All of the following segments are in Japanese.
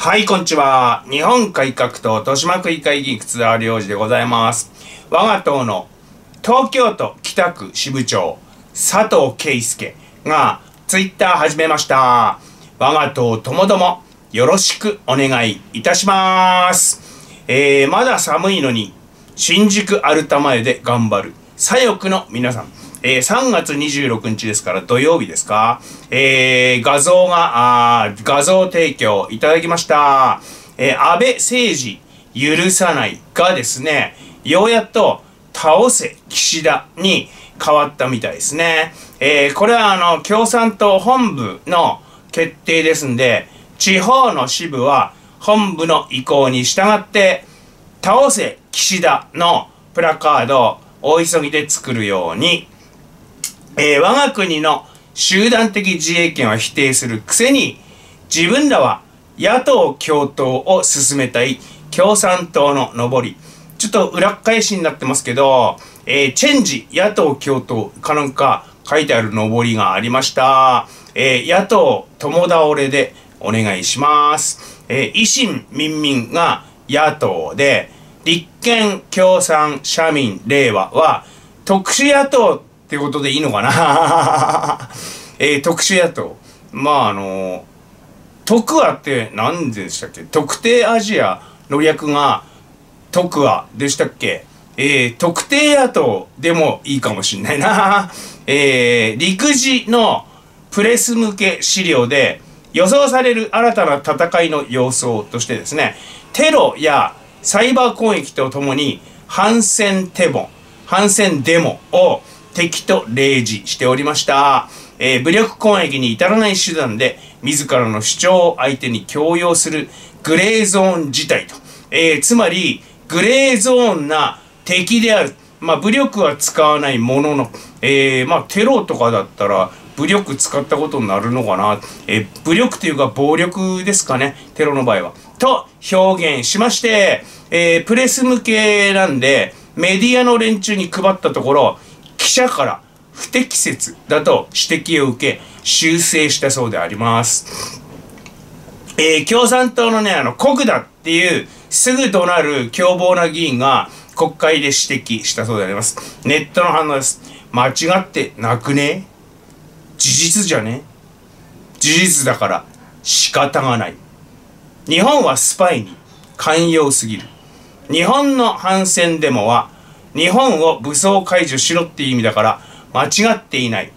はい、こんにちは。日本改革党豊島区議会議員忽田良次でございます。我が党の東京都北区支部長佐藤圭介がツイッター始めました。我が党ともどもよろしくお願いいたします。まだ寒いのに新宿アルタ前で頑張る左翼の皆さん。3月26日ですから土曜日ですか、画像提供いただきました。安倍政治許さないがですね、ようやっと倒せ岸田に変わったみたいですね。これは共産党本部の決定ですんで、地方の支部は本部の意向に従って、倒せ岸田のプラカードを大急ぎで作るように、我が国の集団的自衛権を否定するくせに、自分らは野党共闘を進めたい共産党の上り。ちょっと裏返しになってますけど、チェンジ野党共闘かなんか書いてある上りがありました。野党共倒れでお願いします。維新民民が野党で、立憲共産社民令和は特殊野党ってことでいいのかな特殊野党。まあ徳和って何でしたっけ、特定アジアの略が徳和でしたっけ。特定野党でもいいかもしんないな陸自のプレス向け資料で予想される新たな戦いの様相としてですね、テロやサイバー攻撃とともに反戦デモを敵と例示しておりました。武力攻撃に至らない手段で自らの主張を相手に強要するグレーゾーン事態と。つまり、グレーゾーンな敵である。まあ、武力は使わないものの、まあ、テロとかだったら武力使ったことになるのかな。武力というか暴力ですかね。テロの場合は。と表現しまして、プレス向けなんで、メディアの連中に配ったところ、記者から不適切だと指摘を受け、修正したそうであります。共産党のね、国だっていう、すぐ怒鳴る凶暴な議員が国会で指摘したそうであります。ネットの反応です。間違ってなくね？事実じゃね？事実だから仕方がない。日本はスパイに寛容すぎる。日本の反戦デモは、日本を武装解除しろっていう意味だから間違っていない。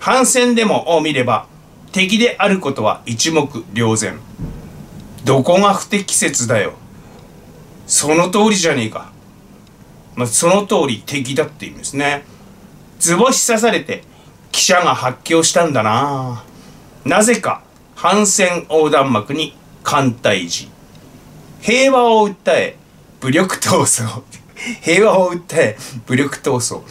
反戦デモを見れば敵であることは一目瞭然。どこが不適切だよ。その通りじゃねえか。まあ、その通り敵だって意味ですね。図星刺されて記者が発狂したんだな。なぜか反戦横断幕に艦隊時。平和を訴え武力闘争。平和を訴え武力闘争。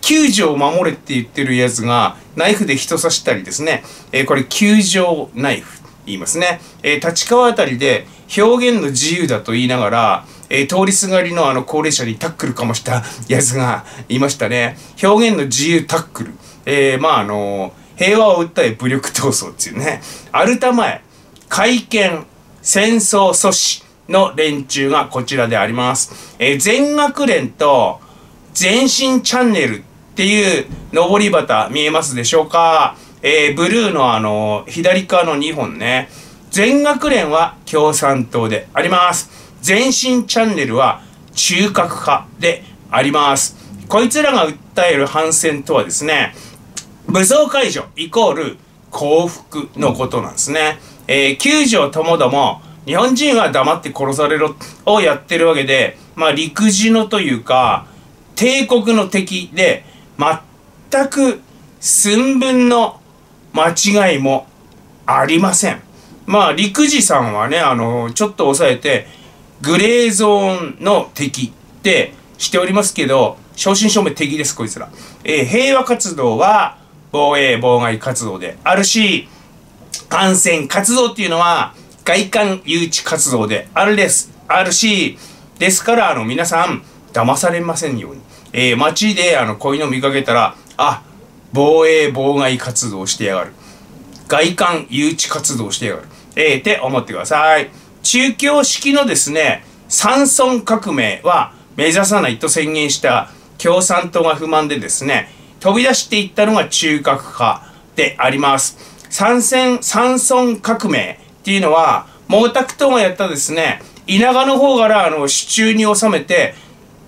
救助を守れって言ってるやつがナイフで人刺したりですね。これ救助ナイフ言いますね。立川あたりで表現の自由だと言いながら、通りすがりの高齢者にタックルかましたやつがいましたね。表現の自由タックル。まあ平和を訴え武力闘争っていうね。アルタ前、改憲、戦争阻止。の連中がこちらであります。全学連と全身チャンネルっていう上り旗見えますでしょうか。ブルーの左側の2本ね。全学連は共産党であります。全身チャンネルは中核派であります。こいつらが訴える反戦とはですね、武装解除イコール降伏のことなんですね。9条ともども、日本人は黙って殺されろをやってるわけで、まあ陸自のというか、帝国の敵で、全く寸分の間違いもありません。まあ陸自さんはね、ちょっと抑えて、グレーゾーンの敵ってしておりますけど、正真正銘敵です、こいつら。平和活動は防衛妨害活動であるし、反戦活動っていうのは、外観誘致活動であるし、ですから、皆さん、騙されませんように。街で、こういうの見かけたら、あ、防衛妨害活動してやがる。外観誘致活動をしてやがる。って思ってください。中共式のですね、山村革命は目指さないと宣言した共産党が不満でですね、飛び出していったのが中核派であります。山村革命っていうのは、毛沢東がやったですね、田舎の方から手中に収めて、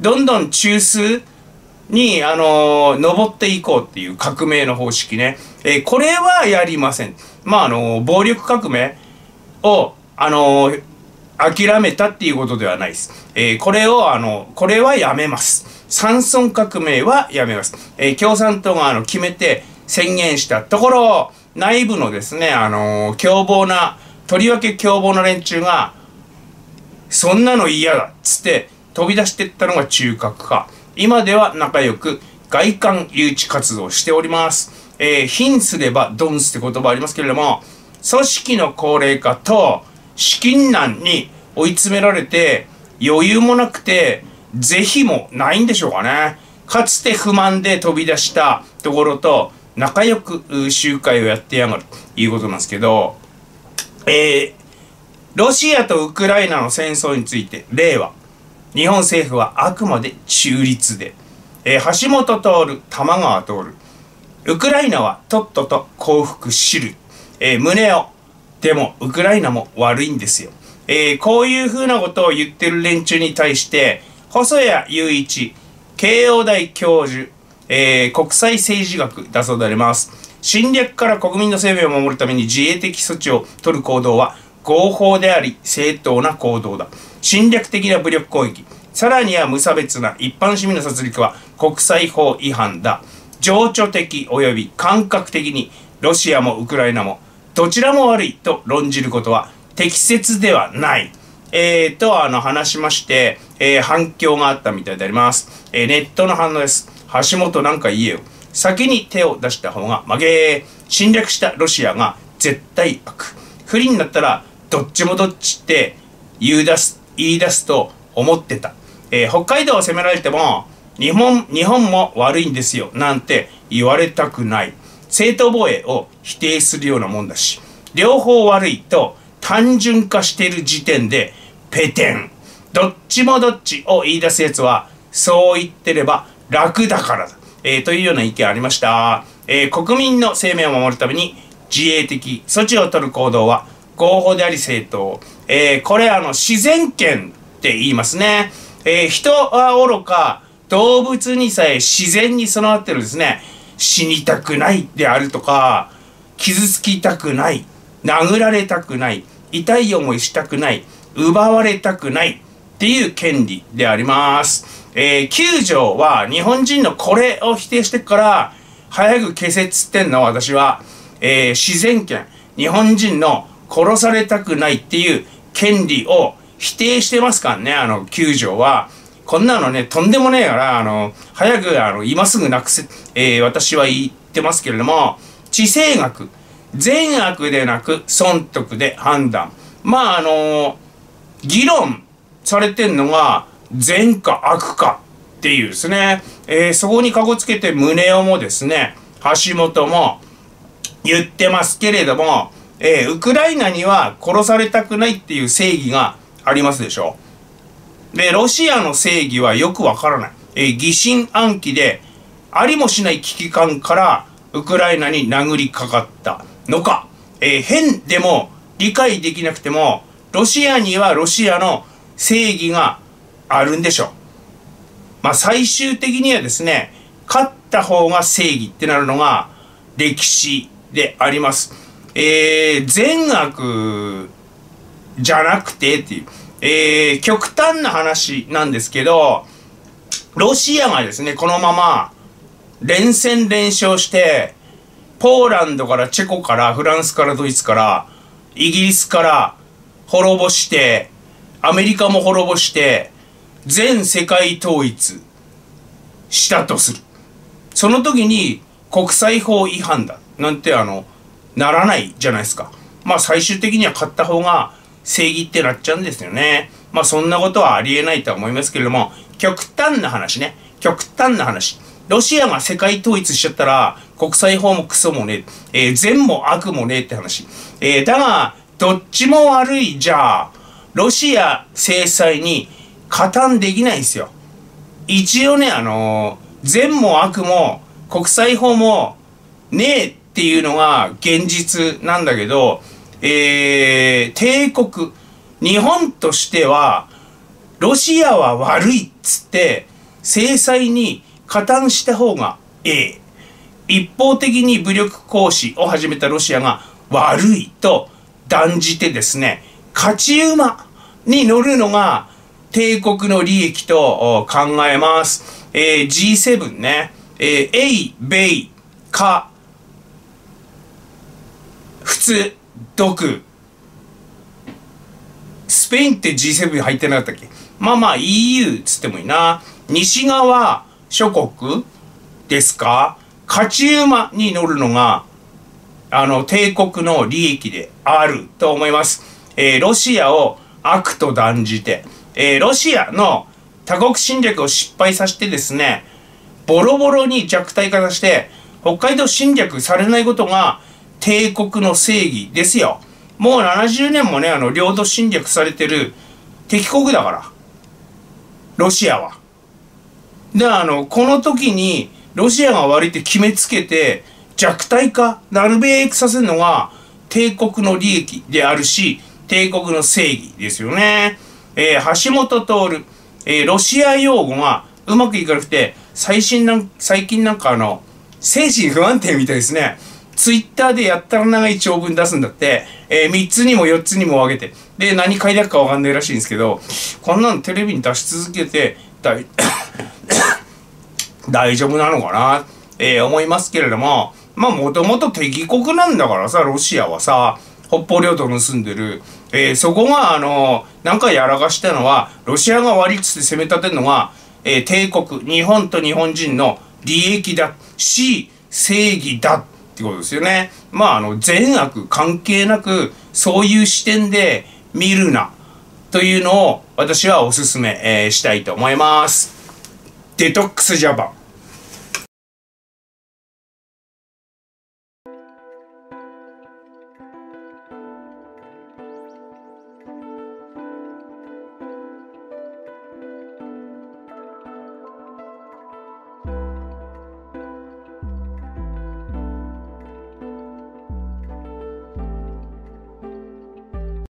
どんどん中枢に、登っていこうっていう革命の方式ね。これはやりません。まあ、暴力革命を、諦めたっていうことではないです。これはやめます。山村革命はやめます。共産党が決めて宣言したところ、内部のですね、とりわけ凶暴な連中が、そんなの嫌だっつって飛び出していったのが中核派。今では仲良く外観誘致活動をしております。貧すればドンスって言葉ありますけれども、組織の高齢化と資金難に追い詰められて余裕もなくて是非もないんでしょうかね。かつて不満で飛び出したところと仲良く集会をやってやがるということなんですけど、ロシアとウクライナの戦争について令和日本政府はあくまで中立で、橋本徹、玉川徹、ウクライナはとっとと降伏しる、胸をでもウクライナも悪いんですよ、こういうふうなことを言ってる連中に対して細谷雄一慶応大教授、国際政治学だそうであります。侵略から国民の生命を守るために自衛的措置を取る行動は合法であり正当な行動だ。侵略的な武力攻撃、さらには無差別な一般市民の殺戮は国際法違反だ。情緒的及び感覚的にロシアもウクライナもどちらも悪いと論じることは適切ではない。と話しまして、反響があったみたいであります。ネットの反応です。橋本なんか言えよ。先に手を出した方が負け。侵略したロシアが絶対悪。不利になったらどっちもどっちって言い出すと思ってた。北海道を攻められても日本も悪いんですよなんて言われたくない。正当防衛を否定するようなもんだし、両方悪いと単純化してる時点でペテン。どっちもどっちを言い出すやつはそう言ってれば楽だからだ。というような意見ありました。国民の生命を守るために自衛的措置を取る行動は合法であり正当。これ自然権って言いますね。人は愚か、動物にさえ自然に備わってるんですね。死にたくないであるとか、傷つきたくない、殴られたくない、痛い思いしたくない、奪われたくないっていう権利であります。9条は日本人のこれを否定してから早く消せっつってんの私は、自然権、日本人の殺されたくないっていう権利を否定してますからね。9条はこんなのねとんでもねえから早く今すぐなくせ、私は言ってますけれども、地政学、善悪でなく損得で判断、まあ議論されてんのが善か悪かっていうですね、そこにかこつけて宗男もですね、橋本も言ってますけれども、ウクライナには殺されたくないっていう正義がありますでしょ。で、ロシアの正義はよくわからない。疑心暗鬼でありもしない危機感からウクライナに殴りかかったのか、変でも理解できなくても、ロシアにはロシアの正義があるんでしょう。まあ最終的にはですね、勝った方が正義ってなるのが歴史であります。善悪じゃなくてっていう、極端な話なんですけど、ロシアがですね、このまま連戦連勝して、ポーランドからチェコからフランスからドイツからイギリスから滅ぼして、アメリカも滅ぼして、全世界統一したとする。その時に国際法違反だなんてならないじゃないですか。まあ最終的には勝った方が正義ってなっちゃうんですよね。まあそんなことはありえないとは思いますけれども、極端な話ね。極端な話。ロシアが世界統一しちゃったら国際法もクソもねえ、善も悪もねえって話。だが、どっちも悪いじゃあ、ロシア制裁に加担できないんですよ。一応ね、善も悪も国際法もねえっていうのが現実なんだけど、帝国、日本としては、ロシアは悪いっつって、制裁に加担した方がええ。一方的に武力行使を始めたロシアが悪いと断じてですね、勝ち馬に乗るのが帝国の利益と考えます。G7 ね、英米華仏独。スペインって G7 に入ってなかったっけ？まあまあ EU つってもいいな。西側諸国ですか？勝ち馬に乗るのが、帝国の利益であると思います。ロシアを悪と断じて、ロシアの他国侵略を失敗させてですね、ボロボロに弱体化させて、北海道侵略されないことが帝国の正義ですよ。もう70年もね、領土侵略されてる敵国だから。ロシアは。で、この時に、ロシアが悪いって決めつけて、弱体化、なるべくさせるのが、帝国の利益であるし、帝国の正義ですよね。橋下徹、ロシア用語がうまくいかなくて、最近なんか精神不安定みたいですね。ツイッターでやったら長い長文出すんだって、3つにも4つにも分けて、で、何書いたかわかんないらしいんですけど、こんなのテレビに出し続けて、大丈夫なのかな、思いますけれども、まあ、もともと敵国なんだからさ、ロシアはさ、北方領土を盗んでる。そこが、なんかやらかしたのは、ロシアが悪いっつって攻め立てるのが、帝国、日本と日本人の利益だし、正義だ。ってことですよね。まあ、善悪関係なく、そういう視点で見るな、というのを私はお勧め、したいと思います。デトックスジャパン。